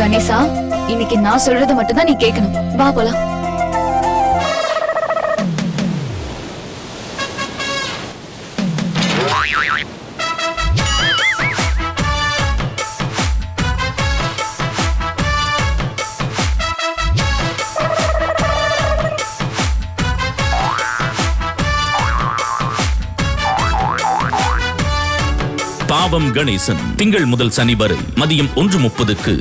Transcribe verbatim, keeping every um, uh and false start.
கணேசா, இன்னைக்கு நான் சொல்றது மட்டும் தான் நீ கேட்கணும். வா போலாம். பாவம் கணேசன் திங்கள் முதல் சனி வரை மதியம் ஒன்று முப்பதுக்கு